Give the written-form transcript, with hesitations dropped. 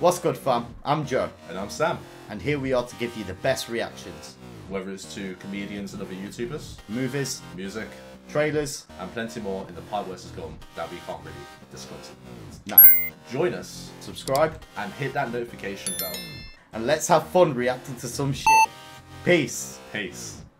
What's good, fam? I'm Joe. And I'm Sam. And here we are to give you the best reactions. Whether it's to comedians and other YouTubers, movies, music, trailers, and plenty more in the part where it's gone that we can't really discuss. Nah. Join us, subscribe, and hit that notification bell. And let's have fun reacting to some shit. Peace. Peace.